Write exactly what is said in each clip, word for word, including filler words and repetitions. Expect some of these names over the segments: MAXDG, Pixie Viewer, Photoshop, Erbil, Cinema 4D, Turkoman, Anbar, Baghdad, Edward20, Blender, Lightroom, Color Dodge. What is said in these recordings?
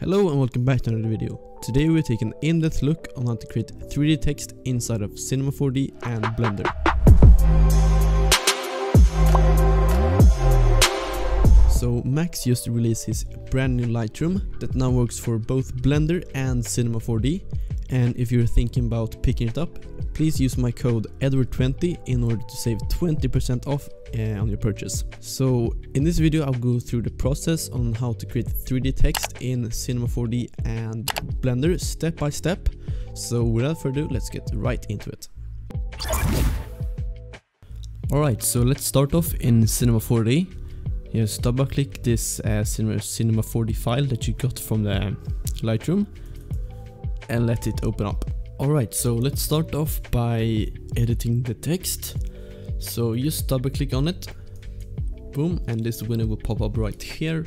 Hello and welcome back to another video. Today we're taking an in-depth look on how to create three D text inside of Cinema four D and Blender. So Max just released his brand new Lightroom that now works for both Blender and Cinema four D. And if you're thinking about picking it up, please use my code E D W A R D twenty in order to save twenty percent off Uh, on your purchase. So in this video I'll go through the process on how to create three D text in Cinema four D and Blender step by step. So without further ado, let's get right into it. Alright, so let's start off in Cinema four D. Just double click this uh, Cinema, Cinema four D file that you got from the Lightroom and let it open up. Alright, so let's start off by editing the text. So just double click on it, boom, and this window will pop up right here,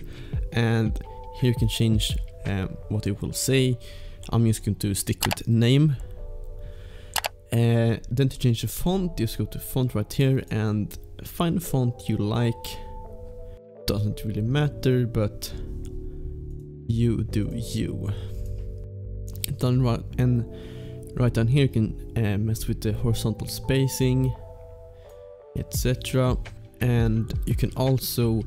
and here you can change um, what it will say. I'm just going to stick with name. Uh, then to change the font, just go to font right here and find a font you like. Doesn't really matter, but you do you. Done right, and right down here you can uh, mess with the horizontal spacing, etc. And you can also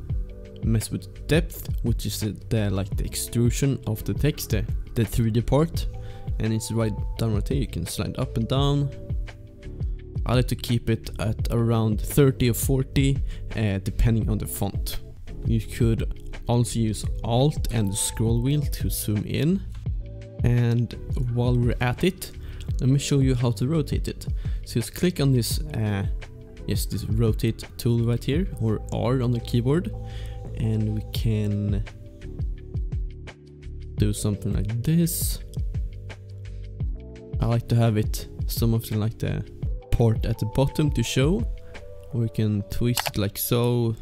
mess with depth, which is the, the like the extrusion of the text, the, the three D part, and it's right down right here. You can slide up and down. I like to keep it at around thirty or forty uh, depending on the font. You could also use Alt and the scroll wheel to zoom in. And while we're at it, let me show you how to rotate it. So just click on this uh, Yes, this rotate tool right here, or R on the keyboard, and we can do something like this. I like to have it something like the part at the bottom to show. We can twist it like so.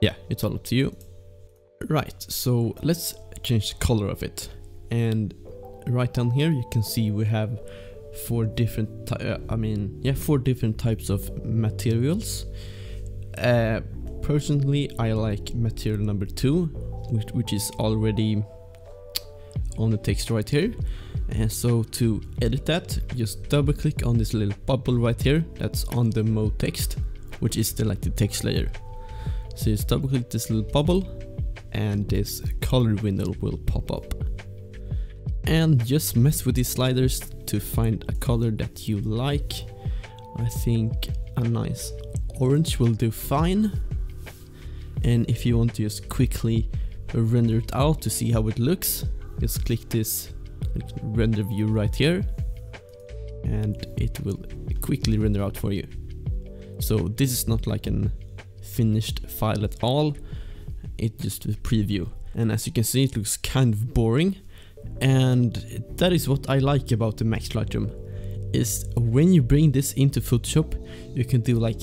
Yeah, it's all up to you. Right, so let's change the color of it. And right down here you can see we have four different uh, I mean yeah four different types of materials. Uh, personally I like material number two, which, which is already on the text right here. And so to edit that, just double click on this little bubble right here that's on the mode text, which is the like the text layer. So just double click this little bubble and this color window will pop up, and just mess with these sliders to find a color that you like. I think a nice orange will do fine. And if you want to just quickly render it out to see how it looks, just click this render view right here and it will quickly render out for you. So this is not like an finished file at all, it's just a preview. And as you can see, it looks kind of boring. And that is what I like about the Max Lightroom, is when you bring this into Photoshop, you can do like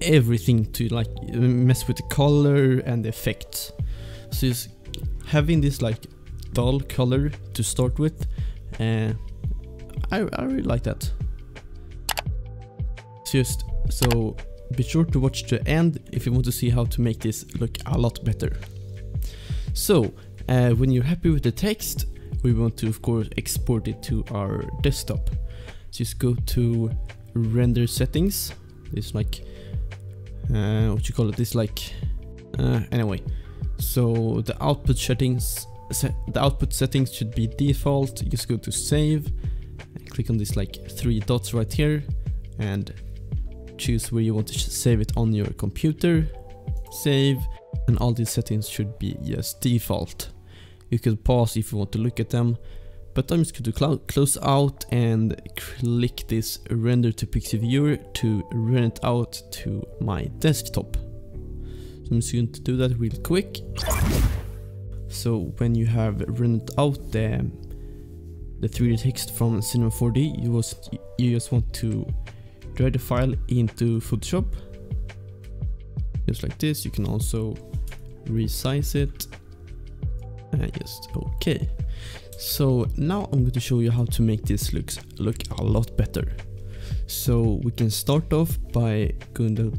everything to like mess with the color and the effects. So just having this like dull color to start with, uh, I, I really like that. Just so be sure to watch the end if you want to see how to make this look a lot better. So uh, when you're happy with the text, we want to of course export it to our desktop. Just go to render settings. It's like uh, what you call it. This like uh, anyway. So the output settings, the output settings should be default. Just go to save, and click on this like three dots right here, and choose where you want to save it on your computer. Save, and all these settings should be yes default. You can pause if you want to look at them, but I'm just going to close out and click this render to Pixie Viewer to render it out to my desktop. So I'm just going to do that real quick. So when you have rendered out the, the three D text from Cinema four D, you, was, you just want to drag the file into Photoshop. Just like this. You can also resize it. Uh, just okay. So now I'm going to show you how to make this looks look a lot better. So we can start off by going to,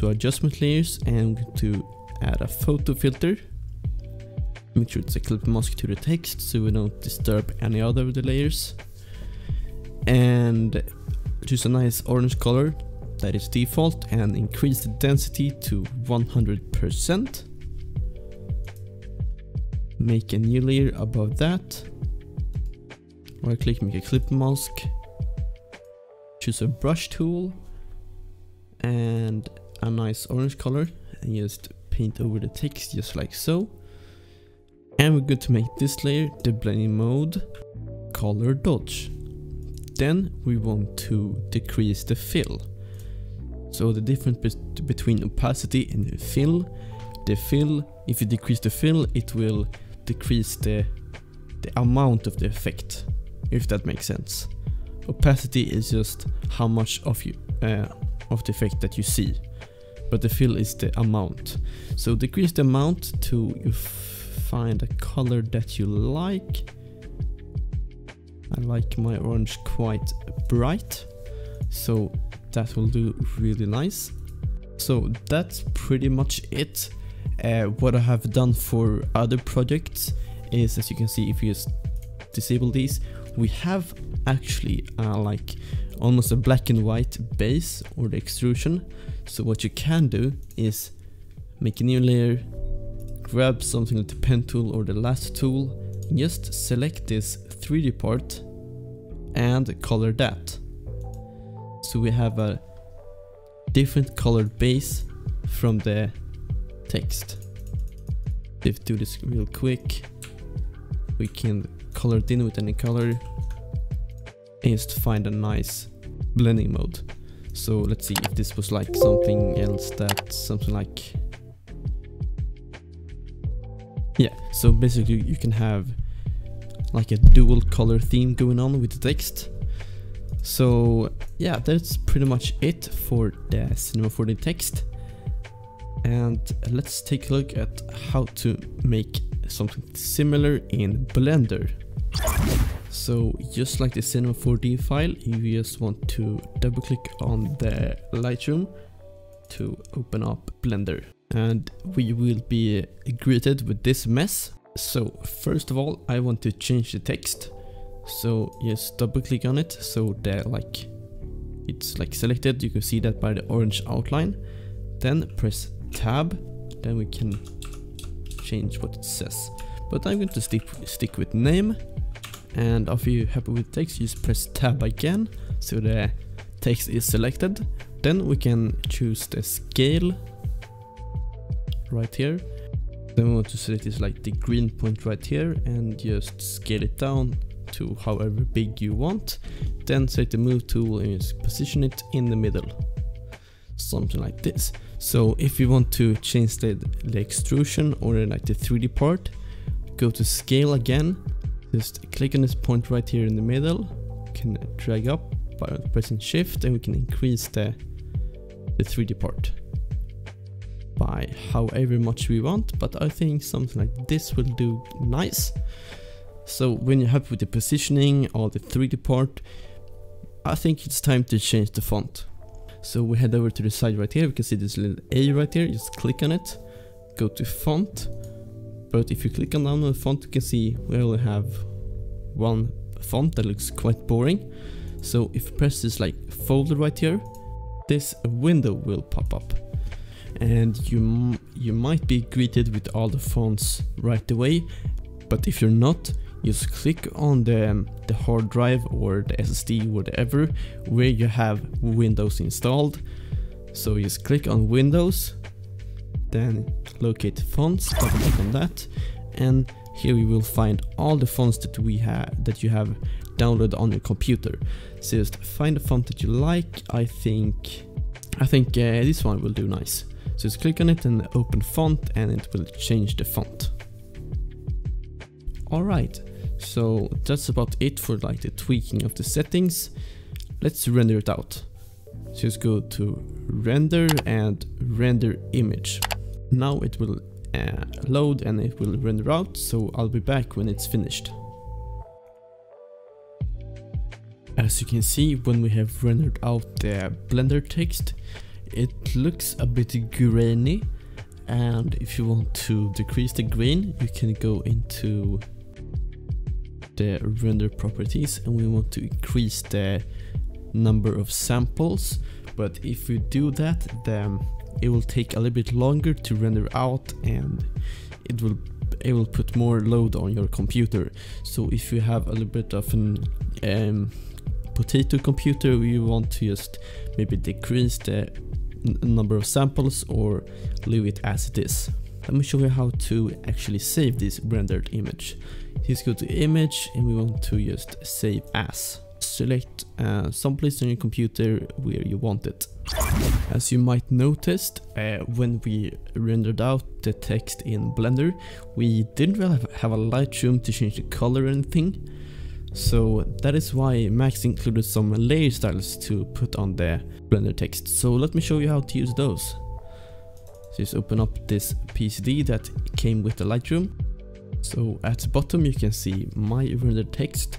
to adjustment layers, and I'm going to add a photo filter. Make sure it's a clip mask to the text so we don't disturb any other of the layers. And choose a nice orange color that is default and increase the density to one hundred percent. Make a new layer above that. Right click, make a clip mask. Choose a brush tool and a nice orange color and just paint over the text just like so. And we're going to make this layer the blending mode Color Dodge. Then we want to decrease the fill. So the difference be between opacity and fill, the fill, if you decrease the fill, it will decrease the, the amount of the effect, if that makes sense. Opacity is just how much of, you, uh, of the effect that you see, but the fill is the amount. So decrease the amount to you find a color that you like. I like my orange quite bright, so that will do really nice. So that's pretty much it. Uh, what I have done for other projects is, as you can see, if you just disable these, we have actually uh, like almost a black and white base or the extrusion. So what you can do is make a new layer, grab something like the pen tool or the last tool, just select this three D part and color that. So we have a different colored base from the text. Let's do this real quick. We can color it in with any color and just find a nice blending mode. So let's see if this was like something else, that something like, yeah, so basically you can have like a dual color theme going on with the text. So yeah, that's pretty much it for the Cinema four D text. And let's take a look at how to make something similar in Blender. So just like the Cinema four D file, you just want to double click on the Lightroom to open up Blender. And we will be greeted with this mess. So first of all, I want to change the text. So just double click on it so that like it's like selected. You can see that by the orange outline. Then press tab, then we can change what it says. But I'm going to stick stick with name. And after you're happy with text, you just press tab again so the text is selected. Then we can choose the scale right here. Then we want to select this like the green point right here and just scale it down to however big you want. Then select the move tool and just position it in the middle, something like this. So if you want to change the, the extrusion or like the three D part, go to scale again, just click on this point right here in the middle, you can drag up by pressing shift, and we can increase the, the three D part by however much we want, but I think something like this will do nice. So when you're happy with the positioning or the three D part, I think it's time to change the font. So we head over to the side right here, we can see this little A right here, just click on it, go to font. But if you click on down on the font, you can see we only have one font that looks quite boring. So if you press this like folder right here, this window will pop up. And you, you might be greeted with all the fonts right away, but if you're not, just click on the, the hard drive or the S S D, whatever, where you have Windows installed. So just click on Windows, then locate fonts, double click on that, and here you will find all the fonts that we have that you have downloaded on your computer. So just find a font that you like. I think I think uh, this one will do nice. So just click on it and open font, and it will change the font. Alright, so that's about it for like the tweaking of the settings. Let's render it out. So just go to render and render image. Now it will uh, load and it will render out, so I'll be back when it's finished. As you can see, when we have rendered out the Blender text, it looks a bit grainy, And if you want to decrease the grain, you can go into the render properties, and we want to increase the number of samples. But if you do that, then it will take a little bit longer to render out, and it will it will put more load on your computer. So if you have a little bit of an um, potato computer, you want to just maybe decrease the number of samples or leave it as it is. Let me show you how to actually save this rendered image. Just go to image, and we want to just save as. Select uh, some place on your computer where you want it. As you might noticed, uh, when we rendered out the text in Blender, we didn't really have a Lightroom to change the color or anything. So that is why Max included some layer styles to put on the Blender text. So let me show you how to use those. Just open up this P C D that came with the Lightroom. So at the bottom you can see my rendered text.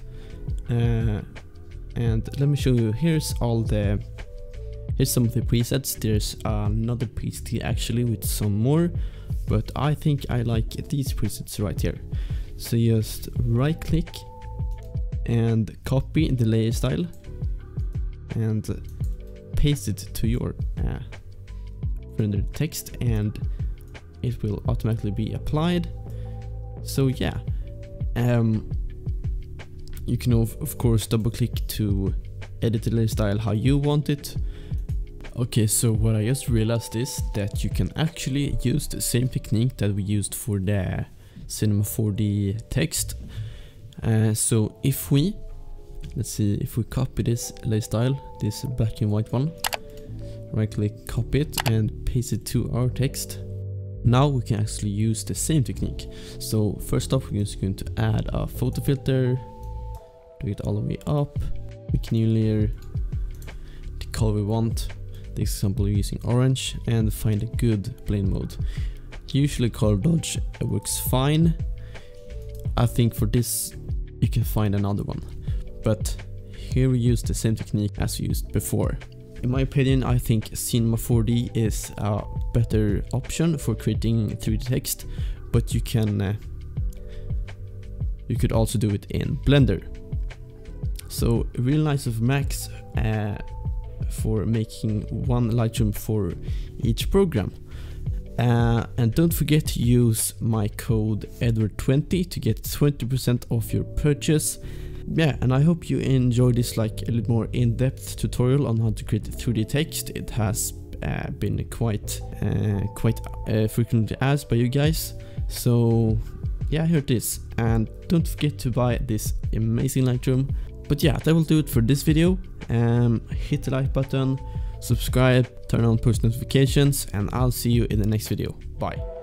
Uh, and let me show you, here's all the, here's some of the presets. There's another preset actually with some more, but I think I like these presets right here. So just right click and copy the layer style and paste it to your uh, rendered text, and it will automatically be applied. So yeah, um, you can of, of course double click to edit the layer style how you want it. Okay, so what I just realized is that you can actually use the same technique that we used for the Cinema four D text. Uh, so if we, let's see, if we copy this layer style, this black and white one, right click, copy it and paste it to our text. Now we can actually use the same technique. So first off, we're just going to add a photo filter, do it all the way up, make a new layer, the color we want, the example we're using orange, and find a good plane mode. Usually Color Dodge works fine. I think for this you can find another one, but here we use the same technique as we used before. In my opinion, I think Cinema four D is a better option for creating three D text, but you can uh, you could also do it in Blender. So really nice of Max uh, for making one Lightroom for each program. Uh, and don't forget to use my code E D W A R D twenty to get twenty percent off your purchase. Yeah, and I hope you enjoyed this like a little more in-depth tutorial on how to create three D text. It has uh, been quite uh, quite uh, frequently asked by you guys. So yeah, here it is. And don't forget to buy this amazing Lightroom. But yeah, that will do it for this video. Um, hit the like button, subscribe, turn on push notifications, and I'll see you in the next video. Bye.